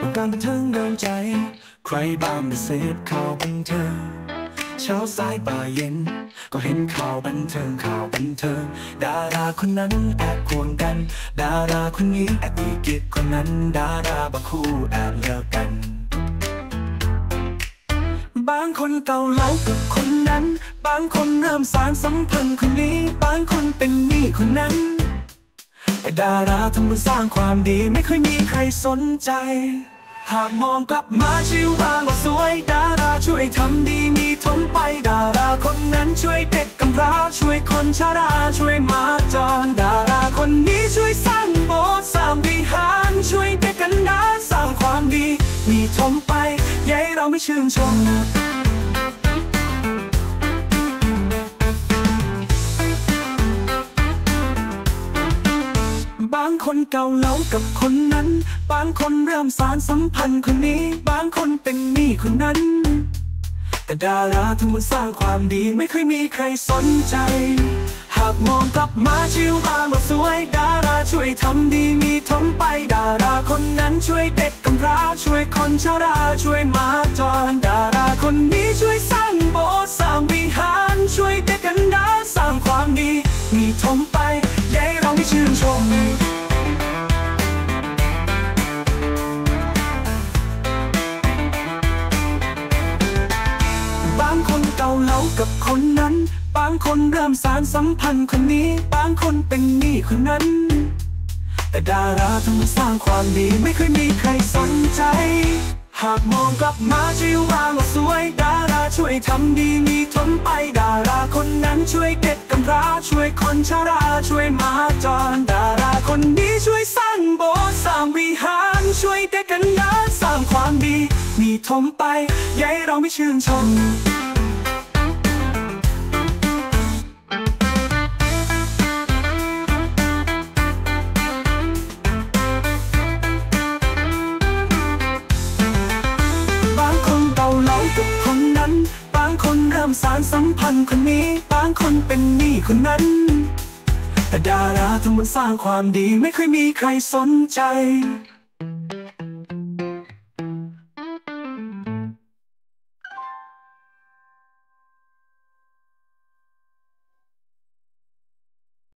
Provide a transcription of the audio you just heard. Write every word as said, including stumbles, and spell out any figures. บางบันเทิงโดนใจใครบ้างเสพข่าวบันเทิงเช้าสายบ่ายเย็นก็เห็นข่าวบันเทิงข่าวบันเทิงดาราคนนั้นแอบควงกันดาราคนนี้แอบมีกิ๊กคนนั้นดาราบางคู่แอบเลิกกันบางคนเก่าเล่ากับคนนั้นบางคนเริ่มสารสัมพันธ์คนนี้บางคนเป็นหนี้คนนั้นดาราทำบุญสร้างความดีไม่เคยมีใครสนใจหากมองกลับมาชีวาก็สวยดาราช่วยทำดีมีทนไปดาราคนนั้นช่วยเด็กกำพร้าช่วยคนชราช่วยหมาจรดาราคนนี้ช่วยสร้างโบสถ์สร้างวิหารช่วยเด็กกันดารสร้างความดีมีทนไปยัยเราไม่ชื่นชมบางคนเก่าเล่ากับคนนั้นบางคนเริ่มสารสัมพันธ์คนนี้บางคนเป็นหนี้คนนั้นแต่ดาราทำบุญสร้างความดีไม่เคยมีใครสนใจหากมองกลับมาชีวาก็สวยดาราช่วยทำดีมีทนไปดาราคนนั้นช่วยเด็กกำพร้าช่วยคนชราช่วยหมาจรดาราคนนี้ช่วยสร้างโบสถ์สร้างวิหารช่วยเด็กกันดารสร้างความดีมีทนไปได้เราไม่ชื่นชมบางคนเก่าเล่ากับคนนั้นบางคนเริ่มสารสัมพันธ์คนนี้บางคนเป็นหนี้คนนั้นแต่ดาราทำบุญสร้างความดีไม่เคยมีใครสนใจหากมองกลับมาชีวาก็สวยดาราช่วยทำดีมีทนไปดาราคนนั้นช่วยเด็กกำพร้าช่วยคนชราช่วยหมาจรดาราคนนี้ช่วยสร้างโบสถ์สร้างวิหารช่วยเด็กกันดารสร้างความดีมีทนไปยัยเราไม่ชื่นชมสารสัมพันธ์คนนี้บางคนเป็นหนี้คนนั้นแต่ดาราทำบุญสร้างความดีไม่เคยมีใครสนใจ